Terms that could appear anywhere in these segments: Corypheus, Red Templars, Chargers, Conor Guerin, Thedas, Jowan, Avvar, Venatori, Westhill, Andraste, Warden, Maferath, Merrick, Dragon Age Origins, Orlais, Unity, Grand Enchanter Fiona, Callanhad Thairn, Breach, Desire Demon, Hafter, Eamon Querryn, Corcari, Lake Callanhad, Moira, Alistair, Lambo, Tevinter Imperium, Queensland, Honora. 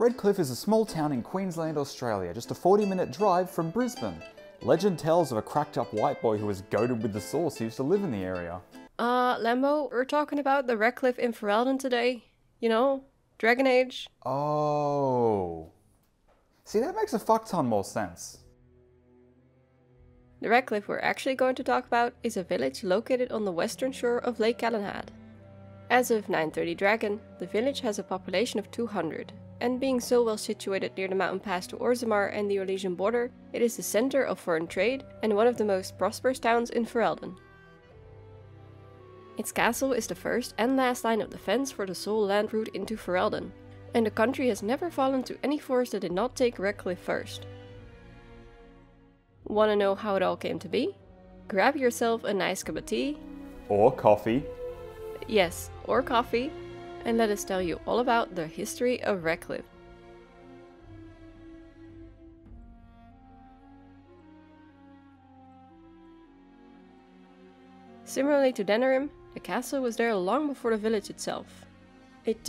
Redcliffe is a small town in Queensland, Australia, just a 40-minute drive from Brisbane. Legend tells of a cracked-up white boy who was goaded with the sauce who used to live in the area. Lambo, we're talking about the Redcliffe in Ferelden today. You know, Dragon Age. Oh. See, that makes a fuck-ton more sense. The Redcliffe we're actually going to talk about is a village located on the western shore of Lake Callanhad. As of 930 Dragon, the village has a population of 200, and being so well situated near the mountain pass to Orzammar and the Orlesian border, it is the center of foreign trade and one of the most prosperous towns in Ferelden. Its castle is the first and last line of defense for the sole land route into Ferelden, and the country has never fallen to any force that did not take Redcliffe first. Wanna know how it all came to be? Grab yourself a nice cup of tea. Or coffee. Yes, or coffee. And let us tell you all about the history of Redcliffe. Similarly to Denerim, the castle was there long before the village itself. It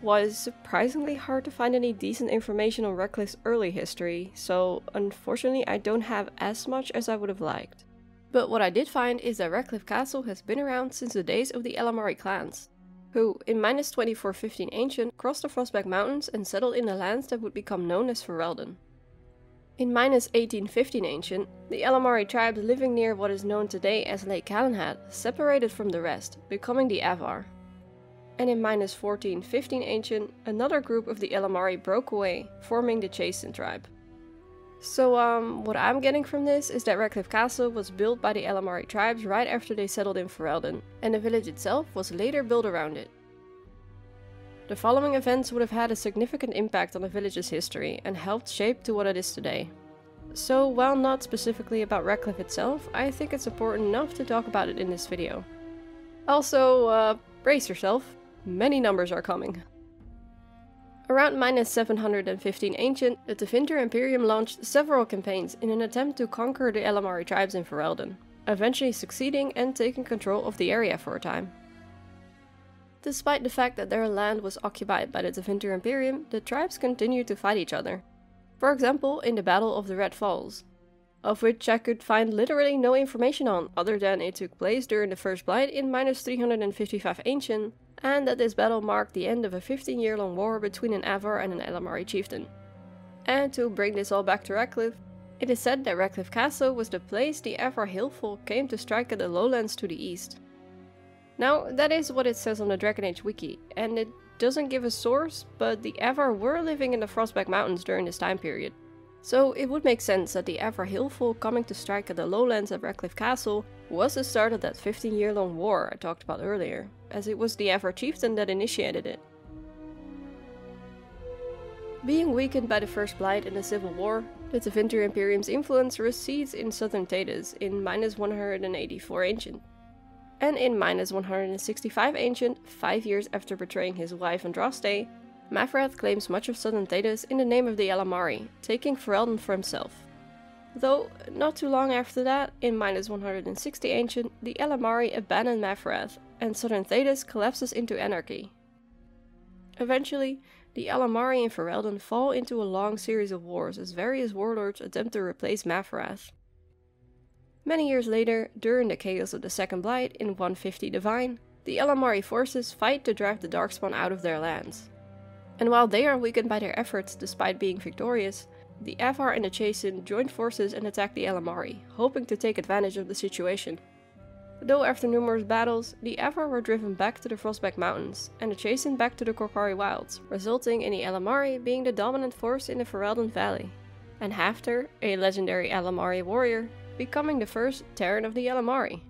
was surprisingly hard to find any decent information on Redcliffe's early history, so unfortunately I don't have as much as I would have liked. But what I did find is that Redcliffe Castle has been around since the days of the Alamarri clans, who in minus 2415 Ancient crossed the Frostback Mountains and settled in the lands that would become known as Ferelden. In minus 1815 Ancient, the Alamarri tribes living near what is known today as Lake Callanhad separated from the rest, becoming the Avvar. And in minus 1415 Ancient, another group of the Alamarri broke away, forming the Chasind tribe. So what I'm getting from this is that Redcliffe Castle was built by the Alamarri tribes right after they settled in Ferelden, and the village itself was later built around it. The following events would have had a significant impact on the village's history and helped shape to what it is today. So while not specifically about Redcliffe itself, I think it's important enough to talk about it in this video. Also, brace yourself. Many numbers are coming. Around minus 715 Ancient, the Tevinter Imperium launched several campaigns in an attempt to conquer the Alamarri tribes in Ferelden, eventually succeeding and taking control of the area for a time. Despite the fact that their land was occupied by the Tevinter Imperium, the tribes continued to fight each other. For example, in the Battle of the Red Falls, of which I could find literally no information on, other than it took place during the First Blight in minus 355 Ancient, and that this battle marked the end of a 15-year-long war between an Avvar and an Alamarri chieftain. And to bring this all back to Redcliffe, it is said that Redcliffe Castle was the place the Avvar Hillfolk came to strike at the lowlands to the east. Now, that is what it says on the Dragon Age wiki, and it doesn't give a source, but the Avvar were living in the Frostback Mountains during this time period. So it would make sense that the Avvar Hillfolk coming to strike at the lowlands at Redcliffe Castle was the start of that 15-year-long war I talked about earlier, as it was the Avvar chieftain that initiated it. Being weakened by the First Blight and the Civil War, the Tevinter Imperium's influence recedes in southern Thedas in minus 184 Ancient. And in minus 165 Ancient, 5 years after betraying his wife Andraste, Maferath claims much of southern Thedas in the name of the Alamarri, taking Ferelden for himself. Though, not too long after that, in minus 160 Ancient, the Alamarri abandon Maferath, and southern Thedas collapses into anarchy. Eventually, the Alamarri and Ferelden fall into a long series of wars as various warlords attempt to replace Maferath. Many years later, during the chaos of the Second Blight in 150 Divine, the Alamarri forces fight to drive the Darkspawn out of their lands. And while they are weakened by their efforts despite being victorious, the Avvar and the Chasind join forces and attack the Alamarri, hoping to take advantage of the situation. Though after numerous battles, the Avvar were driven back to the Frostback Mountains, and the Chasind back to the Corcari Wilds, resulting in the Alamarri being the dominant force in the Ferelden Valley, and Hafter, a legendary Alamarri warrior, becoming the first Terran of the Alamarri.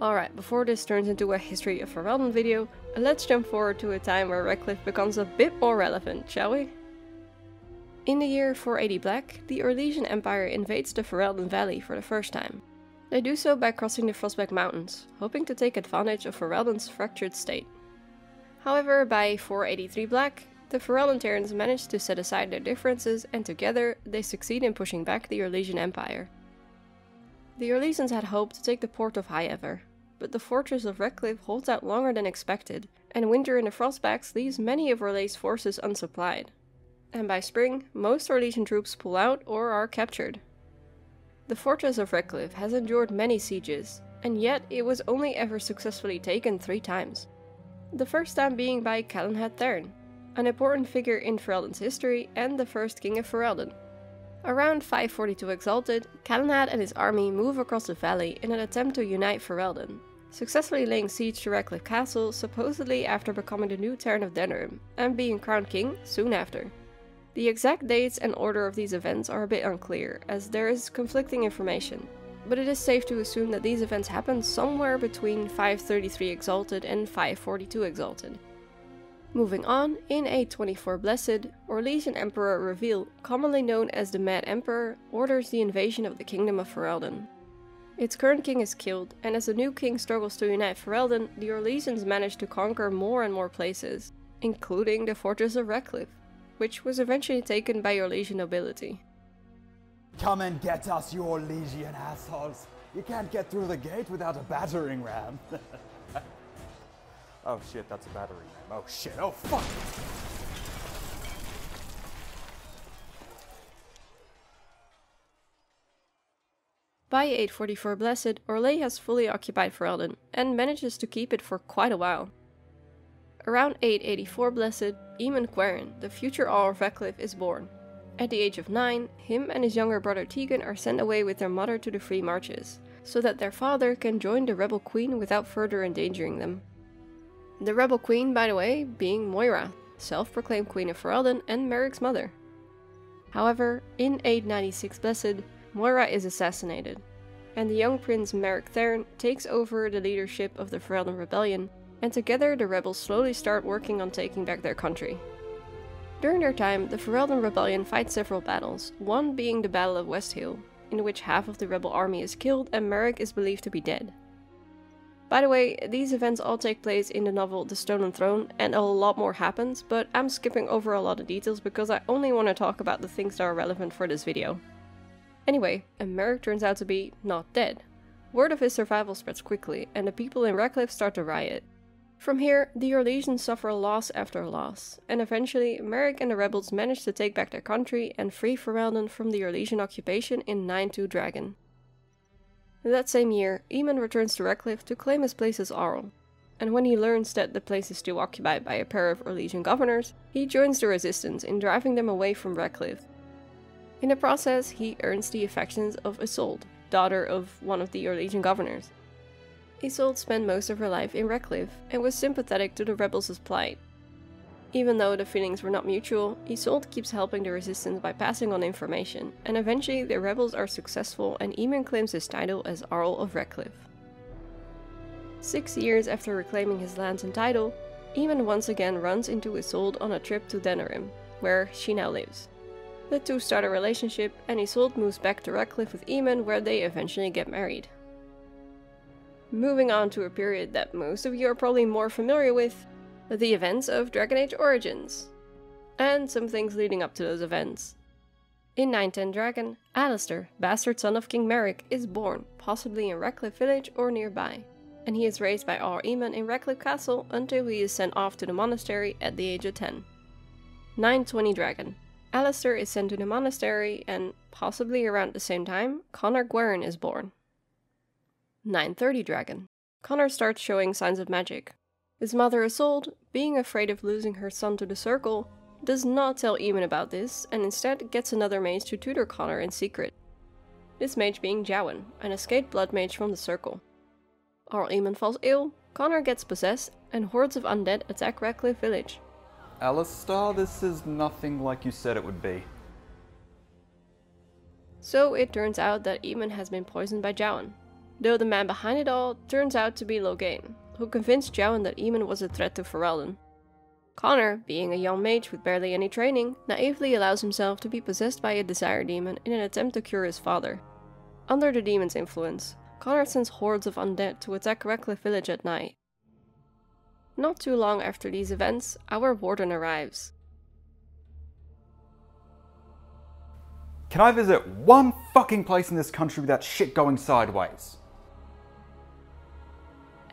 Alright, before this turns into a history of Ferelden video, let's jump forward to a time where Redcliffe becomes a bit more relevant, shall we? In the year 480 Black, the Orlesian Empire invades the Ferelden Valley for the first time. They do so by crossing the Frostback Mountains, hoping to take advantage of Ferelden's fractured state. However, by 483 Black, the Ferelden Terrans manage to set aside their differences and together they succeed in pushing back the Orlesian Empire. The Orlesians had hoped to take the port of High Ever, but the fortress of Redcliffe holds out longer than expected, and winter in the Frostbacks leaves many of Orlais' forces unsupplied. And by spring, most Orlesian troops pull out or are captured. The fortress of Redcliffe has endured many sieges, and yet it was only ever successfully taken 3 times. The first time being by Callanhad Thairn, an important figure in Ferelden's history and the first king of Ferelden. Around 542 Exalted, Callanhad and his army move across the valley in an attempt to unite Ferelden, successfully laying siege to Redcliffe Castle supposedly after becoming the new Thairn of Denerim and being crowned king soon after. The exact dates and order of these events are a bit unclear, as there is conflicting information, but it is safe to assume that these events happened somewhere between 533 Exalted and 542 Exalted. Moving on, in 824 Blessed, Orlesian Emperor Reveal, commonly known as the Mad Emperor, orders the invasion of the Kingdom of Ferelden. Its current king is killed, and as the new king struggles to unite Ferelden, the Orlesians manage to conquer more and more places, including the fortress of Redcliffe, which was eventually taken by Orlesian nobility. Come and get us, you Orlesian assholes! You can't get through the gate without a battering ram! Oh shit, that's a battering ram. Oh shit, oh fuck! By 844 Blessed, Orlais has fully occupied Ferelden, and manages to keep it for quite a while. Around 884 Blessed, Eamon Querryn, the future Jarl of Redcliffe, is born. At the age of 9, him and his younger brother Teagan are sent away with their mother to the Free Marches, so that their father can join the Rebel Queen without further endangering them. The Rebel Queen, by the way, being Moira, self-proclaimed Queen of Ferelden and Merrick's mother. However, in 896 Blessed, Moira is assassinated, and the young prince Merrick Thairn takes over the leadership of the Ferelden Rebellion, and together the rebels slowly start working on taking back their country. During their time, the Ferelden Rebellion fights several battles, one being the Battle of West Hill, in which half of the rebel army is killed and Merrick is believed to be dead. By the way, these events all take place in the novel The Stolen Throne, and a lot more happens, but I'm skipping over a lot of details because I only want to talk about the things that are relevant for this video. Anyway, Merrick turns out to be not dead. Word of his survival spreads quickly, and the people in Redcliffe start to riot. From here, the Orlesians suffer loss after loss, and eventually Merrick and the rebels manage to take back their country and free Ferelden from the Orlesian occupation in 9-2 Dragon. That same year, Eamon returns to Redcliffe to claim his place as Jarl, and when he learns that the place is still occupied by a pair of Orlesian governors, he joins the resistance in driving them away from Redcliffe. In the process, he earns the affections of Isolde, daughter of one of the Orlesian governors. Isolde spent most of her life in Redcliffe and was sympathetic to the rebels' plight. Even though the feelings were not mutual, Isolde keeps helping the resistance by passing on information, and eventually the rebels are successful and Eamon claims his title as Jarl of Redcliffe. 6 years after reclaiming his lands and title, Eamon once again runs into Isolde on a trip to Denerim, where she now lives. The two start a relationship and Isolde moves back to Redcliffe with Eamon, where they eventually get married. Moving on to a period that most of you are probably more familiar with, the events of Dragon Age Origins, and some things leading up to those events. In 910 Dragon, Alistair, bastard son of King Merrick, is born, possibly in Redcliffe village or nearby, and he is raised by Jarl Eamon in Redcliffe Castle until he is sent off to the monastery at the age of 10. 920 Dragon, Alistair is sent to the monastery and, possibly around the same time, Conor Guerin is born. 930 Dragon, Conor starts showing signs of magic. His mother Isolde, being afraid of losing her son to the Circle, does not tell Eamon about this and instead gets another mage to tutor Conor in secret. This mage being Jowan, an escaped blood mage from the Circle. Jarl Eamon falls ill, Conor gets possessed, and hordes of undead attack Redcliffe village. Alistair, this is nothing like you said it would be. So it turns out that Eamon has been poisoned by Jowan, though the man behind it all turns out to be Loghain, who convinced Jowan that Eamon was a threat to Ferelden. Conor, being a young mage with barely any training, naively allows himself to be possessed by a desire demon in an attempt to cure his father. Under the demon's influence, Conor sends hordes of undead to attack Redcliffe village at night. Not too long after these events, our Warden arrives. Can I visit one fucking place in this country with that shit going sideways?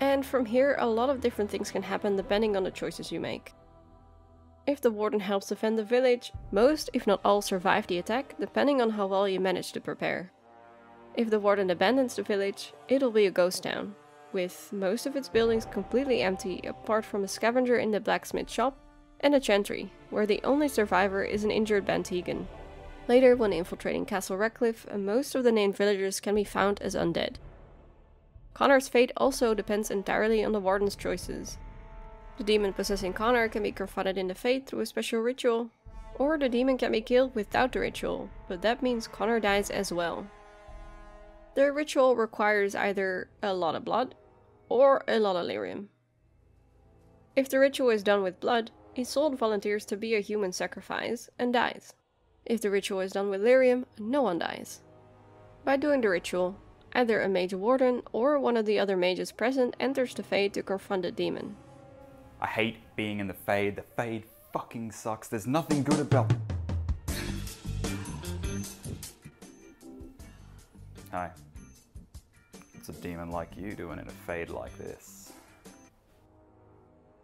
And from here a lot of different things can happen depending on the choices you make. If the Warden helps defend the village, most if not all survive the attack, depending on how well you manage to prepare. If the Warden abandons the village, it'll be a ghost town, with most of its buildings completely empty apart from a scavenger in the blacksmith shop and a chantry, where the only survivor is an injured man Teagan. Later, when infiltrating Castle Redcliffe, most of the named villagers can be found as undead. Conor's fate also depends entirely on the Warden's choices. The demon possessing Conor can be confronted in the Fade through a special ritual, or the demon can be killed without the ritual, but that means Conor dies as well. The ritual requires either a lot of blood, or a lot of lyrium. If the ritual is done with blood, Isolde volunteers to be a human sacrifice and dies. If the ritual is done with lyrium, no one dies. By doing the ritual, either a mage warden or one of the other mages present enters the Fade to confront the demon. I hate being in the Fade. The Fade fucking sucks. There's nothing good about... Hi. What's a demon like you doing in a Fade like this?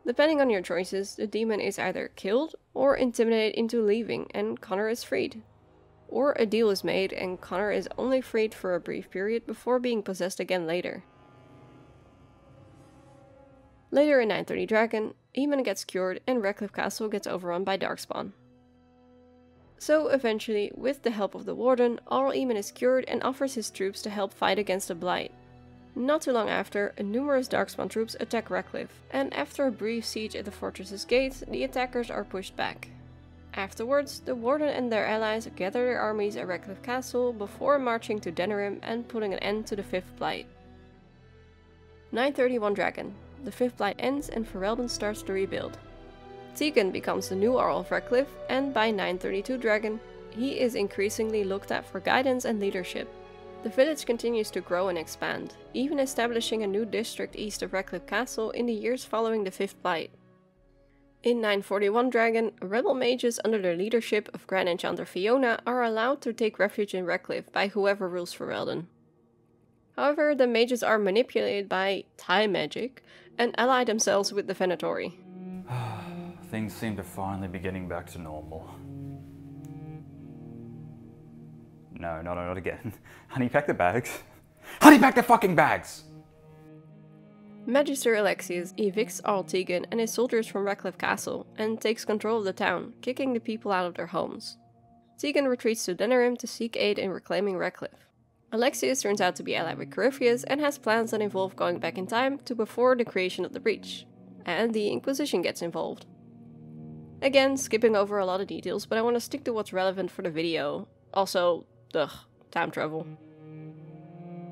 Depending on your choices, the demon is either killed or intimidated into leaving and Conor is freed. Or a deal is made and Conor is only freed for a brief period before being possessed again later. Later in 930 Dragon, Eamon gets cured and Redcliffe Castle gets overrun by Darkspawn. So eventually, with the help of the Warden, Jarl Eamon is cured and offers his troops to help fight against the Blight. Not too long after, numerous Darkspawn troops attack Redcliffe, and after a brief siege at the fortress's gates, the attackers are pushed back. Afterwards, the Warden and their allies gather their armies at Redcliffe Castle before marching to Denerim and putting an end to the Fifth Blight. 931 Dragon. The Fifth Blight ends and Ferelden starts to rebuild. Teagan becomes the new Jarl of Redcliffe, and by 932 Dragon, he is increasingly looked at for guidance and leadership. The village continues to grow and expand, even establishing a new district east of Redcliffe Castle in the years following the Fifth Blight. In 941 Dragon, rebel mages under the leadership of Grand Enchanter Fiona are allowed to take refuge in Redcliffe by whoever rules Ferelden. However, the mages are manipulated by time magic and ally themselves with the Venatori. Things seem to finally be getting back to normal. No, not again. Honey, pack the bags. Honey, pack the fucking bags! Magister Alexius evicts Jarl Teagan and his soldiers from Redcliffe Castle and takes control of the town, kicking the people out of their homes. Teagan retreats to Denerim to seek aid in reclaiming Redcliffe. Alexius turns out to be allied with Corypheus and has plans that involve going back in time to before the creation of the Breach. And the Inquisition gets involved. Again, skipping over a lot of details, but I want to stick to what's relevant for the video. Also, ugh, time travel.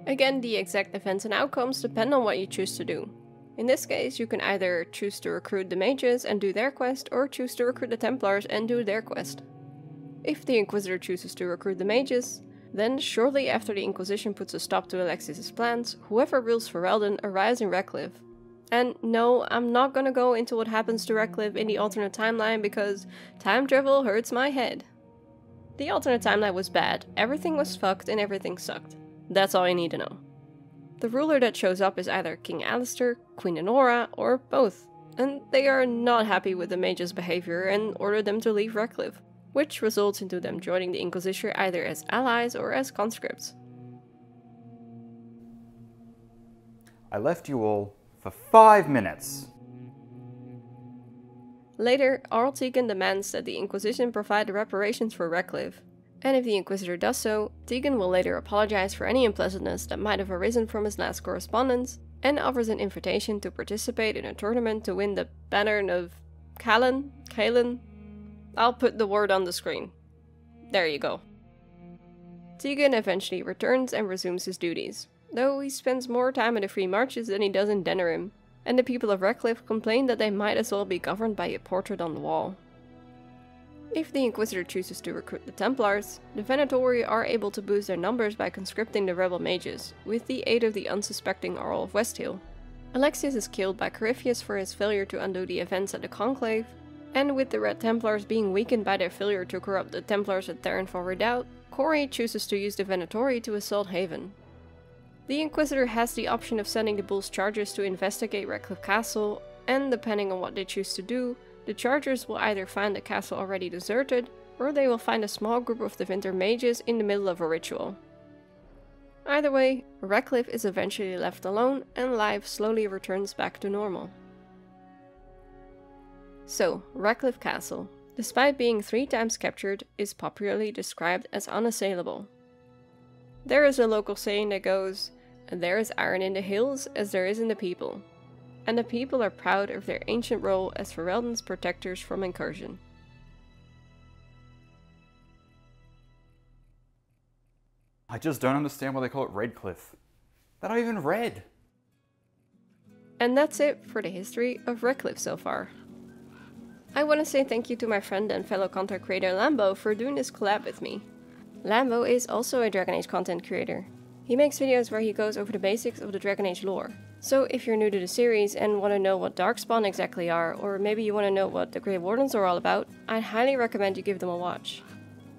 Again, the exact events and outcomes depend on what you choose to do. In this case, you can either choose to recruit the mages and do their quest, or choose to recruit the Templars and do their quest. If the Inquisitor chooses to recruit the mages, then shortly after the Inquisition puts a stop to Alexius's plans, whoever rules Ferelden arrives in Redcliffe. And no, I'm not gonna go into what happens to Redcliffe in the alternate timeline because time travel hurts my head. The alternate timeline was bad, everything was fucked and everything sucked. That's all you need to know. The ruler that shows up is either King Alistair, Queen Honora, or both, and they are not happy with the mages' behavior and order them to leave Redcliffe, which results into them joining the Inquisition either as allies or as conscripts. I left you all for 5 minutes. Later, Jarl Teagan demands that the Inquisition provide reparations for Redcliffe. And if the Inquisitor does so, Teagan will later apologize for any unpleasantness that might have arisen from his last correspondence, and offers an invitation to participate in a tournament to win the Banner of Callanhad? I'll put the word on the screen. There you go. Teagan eventually returns and resumes his duties, though he spends more time in the Free Marches than he does in Denerim, and the people of Redcliffe complain that they might as well be governed by a portrait on the wall. If the Inquisitor chooses to recruit the Templars, the Venatori are able to boost their numbers by conscripting the rebel mages, with the aid of the unsuspecting Earl of Westhill. Alexius is killed by Corypheus for his failure to undo the events at the Conclave, and with the Red Templars being weakened by their failure to corrupt the Templars at Therenfall Redoubt, Cory chooses to use the Venatori to assault Haven. The Inquisitor has the option of sending the Bull's Chargers to investigate Redcliffe Castle, and depending on what they choose to do, the Chargers will either find the castle already deserted, or they will find a small group of the Tevinter mages in the middle of a ritual. Either way, Redcliffe is eventually left alone and life slowly returns back to normal. So, Redcliffe Castle, despite being 3 times captured, is popularly described as unassailable. There is a local saying that goes, "There is iron in the hills as there is in the people," and the people are proud of their ancient role as Ferelden's protectors from incursion. I just don't understand why they call it Redcliffe. They're not even red! And that's it for the history of Redcliffe so far. I want to say thank you to my friend and fellow content creator Lambo for doing this collab with me. Lambo is also a Dragon Age content creator. He makes videos where he goes over the basics of the Dragon Age lore. So if you're new to the series and want to know what Darkspawn exactly are, or maybe you want to know what the Grey Wardens are all about, I highly recommend you give them a watch.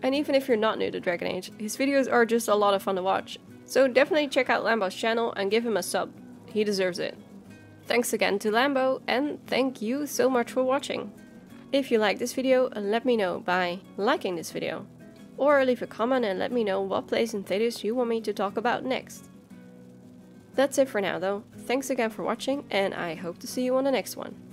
And even if you're not new to Dragon Age, his videos are just a lot of fun to watch. So definitely check out Lambo's channel and give him a sub. He deserves it. Thanks again to Lambo, and thank you so much for watching. If you like this video, let me know by liking this video. Or leave a comment and let me know what plays in Thedas you want me to talk about next. That's it for now though. Thanks again for watching, and I hope to see you on the next one.